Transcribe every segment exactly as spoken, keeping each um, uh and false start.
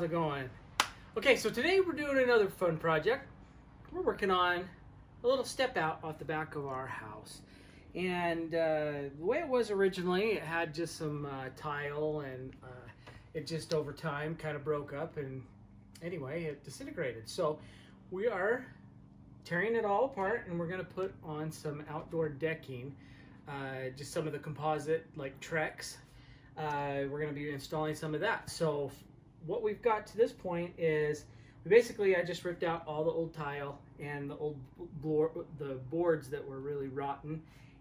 how's it going? Okay, so today we're doing another fun project. We're working on a little step out off the back of our house. And uh, the way it was originally, it had just some uh, tile, and uh, it just over time kind of broke up, and anyway, it disintegrated. So we are tearing it all apart, and we're gonna put on some outdoor decking, uh, just some of the composite like Trex. Uh, we're gonna be installing some of that. So what we've got to this point is we basically I just ripped out all the old tile and the old board, the boards that were really rotten,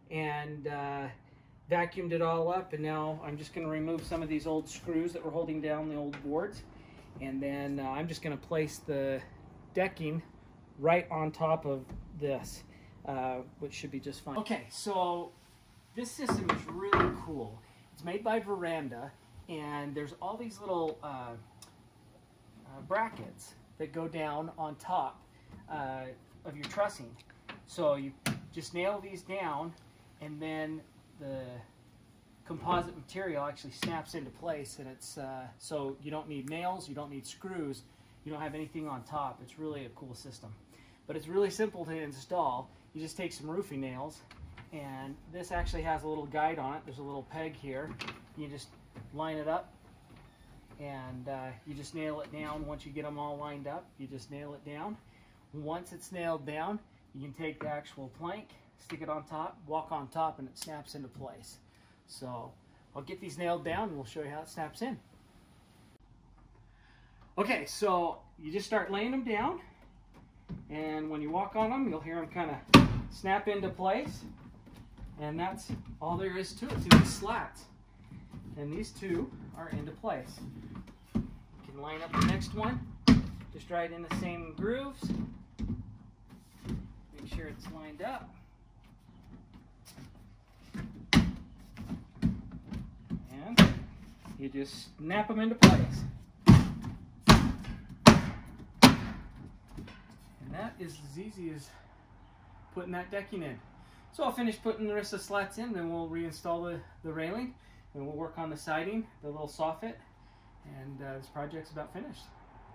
and uh, vacuumed it all up, and now I'm just going to remove some of these old screws that were holding down the old boards, and then uh, I'm just going to place the decking right on top of this, uh, which should be just fine. Okay, so this system is really cool. It's made by Veranda, and there's all these little uh, uh, brackets that go down on top uh, of your trussing. So you just nail these down, and then the composite material actually snaps into place, and it's uh, so you don't need nails, you don't need screws, you don't have anything on top. It's really a cool system, but it's really simple to install. You just take some roofing nails, and this actually has a little guide on it. There's a little peg here. You just line it up, and uh, you just nail it down. Once you get them all lined up, you just nail it down. Once it's nailed down, you can take the actual plank, stick it on top, walk on top, and it snaps into place. So I'll get these nailed down, and we'll show you how it snaps in. Okay, so you just start laying them down, and when you walk on them, you'll hear them kind of snap into place, and that's all there is to it. See these slats, and these two are into place. You can line up the next one, just right in the same grooves. Make sure it's lined up. You just snap them into place. And that is as easy as putting that decking in. So I'll finish putting the rest of the slats in, then we'll reinstall the, the railing, and we'll work on the siding, the little soffit, and uh, this project's about finished.